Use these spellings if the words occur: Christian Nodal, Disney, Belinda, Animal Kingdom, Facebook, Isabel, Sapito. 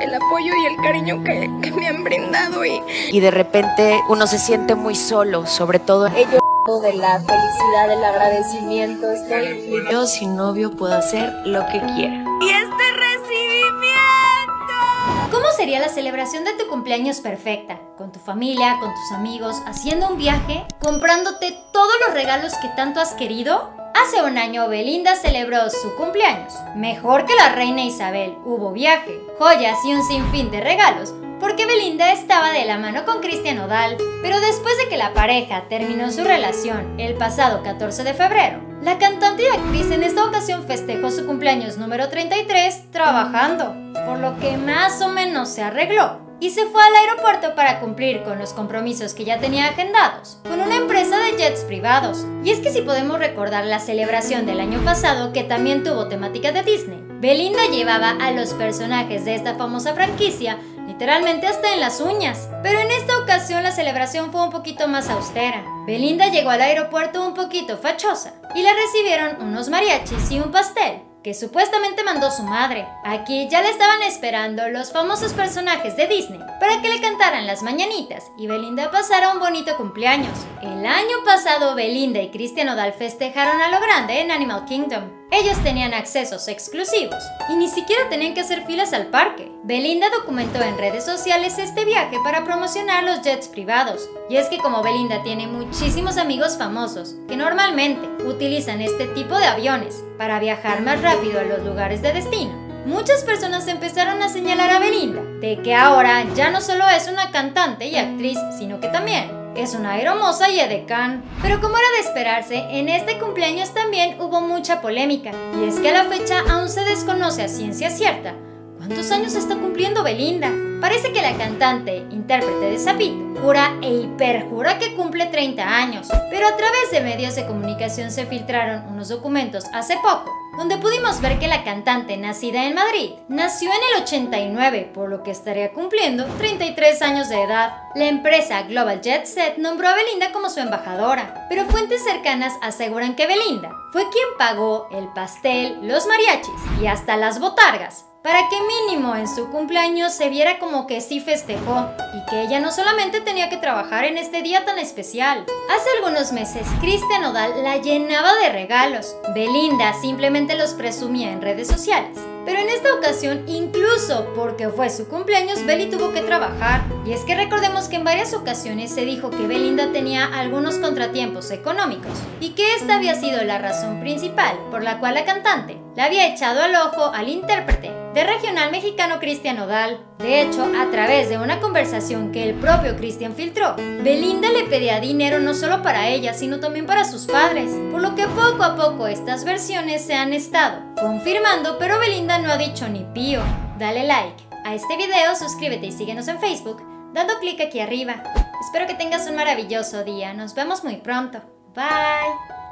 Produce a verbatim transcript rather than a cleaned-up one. el apoyo y el cariño que, que me han brindado. Y... y de repente uno se siente muy solo, sobre todo ellos. De la felicidad, del agradecimiento. Estoy... yo sin novio puedo hacer lo que quiera. ¡Y este recibimiento! ¿Cómo sería la celebración de tu cumpleaños perfecta? Con tu familia, con tus amigos, haciendo un viaje, comprándote todos los regalos que tanto has querido. Hace un año Belinda celebró su cumpleaños. Mejor que la reina Isabel, hubo viaje, joyas y un sinfín de regalos. Porque Belinda estaba de la mano con Christian Nodal, pero después de que la pareja terminó su relación el pasado catorce de febrero, la cantante y actriz en esta ocasión festejó su cumpleaños número treinta y tres trabajando, por lo que más o menos se arregló y se fue al aeropuerto para cumplir con los compromisos que ya tenía agendados con una empresa de jets privados. Y es que si podemos recordar la celebración del año pasado, que también tuvo temática de Disney, Belinda llevaba a los personajes de esta famosa franquicia literalmente hasta en las uñas. Pero en esta ocasión la celebración fue un poquito más austera. Belinda llegó al aeropuerto un poquito fachosa y la recibieron unos mariachis y un pastel que supuestamente mandó su madre. Aquí ya la estaban esperando los famosos personajes de Disney para que le cantaran las mañanitas y Belinda pasara un bonito cumpleaños. El año pasado Belinda y Christian Nodal festejaron a lo grande en Animal Kingdom. Ellos tenían accesos exclusivos y ni siquiera tenían que hacer filas al parque. Belinda documentó en redes sociales este viaje para promocionar los jets privados. Y es que como Belinda tiene muchísimos amigos famosos que normalmente utilizan este tipo de aviones para viajar más rápido a los lugares de destino, muchas personas empezaron a señalar a Belinda de que ahora ya no solo es una cantante y actriz, sino que también es una aeromoza y edecán. Pero como era de esperarse, en este cumpleaños también hubo mucha polémica. Y es que a la fecha aún se desconoce a ciencia cierta cuántos años está cumpliendo Belinda. Parece que la cantante, intérprete de Sapito, jura e hiperjura que cumple treinta años. Pero a través de medios de comunicación se filtraron unos documentos hace poco, donde pudimos ver que la cantante, nacida en Madrid, nació en el ochenta y nueve, por lo que estaría cumpliendo treinta y tres años de edad. La empresa Global Jet Set nombró a Belinda como su embajadora, pero fuentes cercanas aseguran que Belinda fue quien pagó el pastel, los mariachis y hasta las botargas, para que mínimo en su cumpleaños se viera como que sí festejó y que ella no solamente tenía que trabajar en este día tan especial. Hace algunos meses Christian Nodal la llenaba de regalos. Belinda simplemente los presumía en redes sociales. Pero en esta ocasión, incluso porque fue su cumpleaños, Beli tuvo que trabajar. Y es que recordemos que en varias ocasiones se dijo que Belinda tenía algunos contratiempos económicos y que esta había sido la razón principal por la cual la cantante le había echado al ojo al intérprete de regional mexicano Christian Nodal. De hecho, a través de una conversación que el propio Christian filtró, Belinda le pedía dinero no solo para ella, sino también para sus padres, por lo que poco a poco estas versiones se han estado confirmando, pero Belinda no ha dicho ni pío. Dale like a este video, suscríbete y síguenos en Facebook dando clic aquí arriba. Espero que tengas un maravilloso día, nos vemos muy pronto, bye.